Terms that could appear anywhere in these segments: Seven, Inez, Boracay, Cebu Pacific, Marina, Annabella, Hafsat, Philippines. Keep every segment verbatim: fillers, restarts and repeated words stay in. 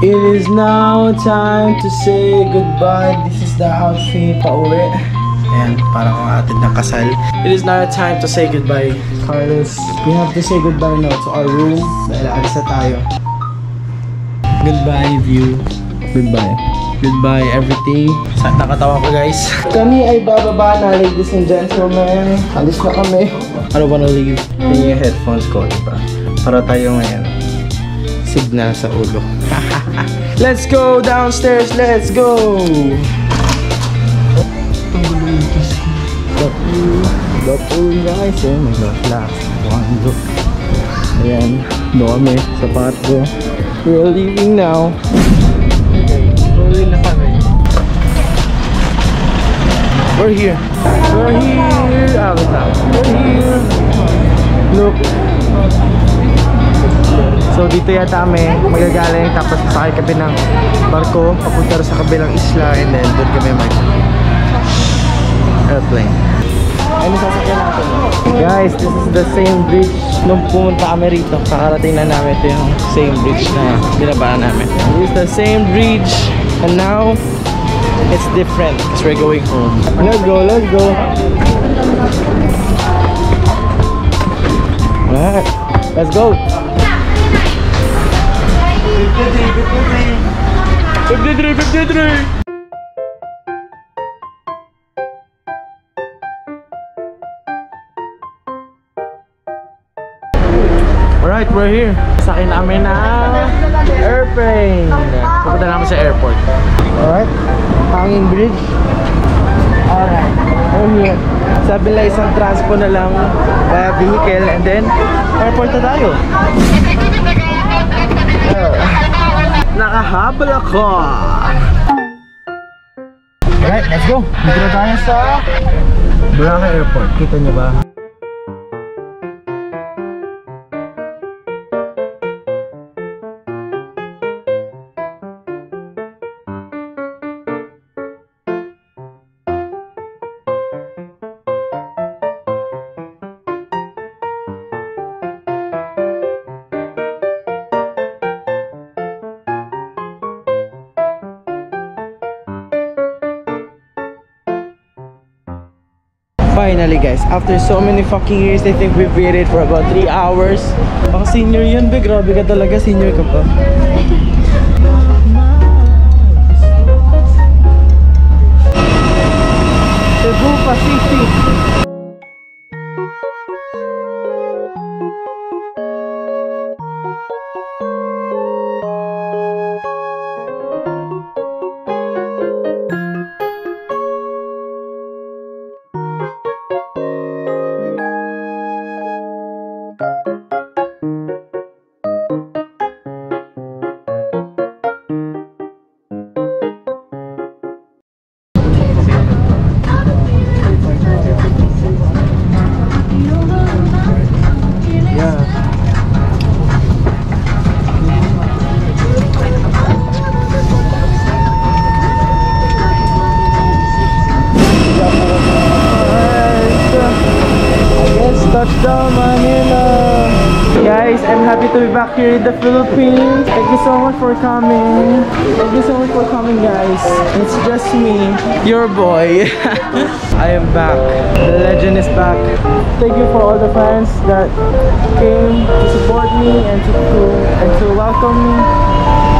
It is now time to say goodbye. This is the outfit pauwi. Ayan, parang atin ng kasal. It is now time to say goodbye. Carlos, we have to say goodbye now to our room. Dahil alis na tayo. Goodbye view. Goodbye. Goodbye everything. Sa nakatawa ko guys. Kami ay bababa na, ladies and gentlemen. Alis na kami. Ano ba naligid? Yung headphones ko, diba? Para tayo ngayon. Signa sa ulo. Let's go downstairs. Let's go. The pool guys, eh, may last one look. Ayan, dome, sapato. We're leaving now. We're here. We're here. We're here. Look. So dito yata kami magagaling, tapos sasakay kami ng barko papunta sa kabilang isla, and then doon kami mag airplane. Ano sasakyan natin? Guys, this is the same bridge nung pumunta kami rito. Kakarating na namin, ito yung same bridge na binabaan namin. It's the same bridge and now it's different because we're going home. Let's go, let's go. Alright, let's go. fifty-three, fifty-three, fifty-three. Alright, we're here. Sakay namin na airplane. Pupunta namin sa airport. Alright, hanging bridge. Alright, we're here. Sabi lang isang transpo na lang via vehicle, and then airport na tayo. Nakahabol ako. Alright, let's go. Dito na tayo sa Boracay Airport. Kita nyo ba? Finally guys, after so many fucking years, I think we've waited for about three hours. Baka senior yun be, grabe ka talaga, senior ka pa. Cebu Pacific. Guys, I'm happy to be back here in the Philippines. Thank you so much for coming. Thank you so much for coming, guys. It's just me, your boy. I am back. The legend is back. Thank you for all the fans that came to support me and to, to, and to welcome me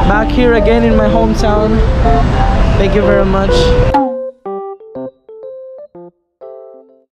back here again in my hometown. Thank you very much.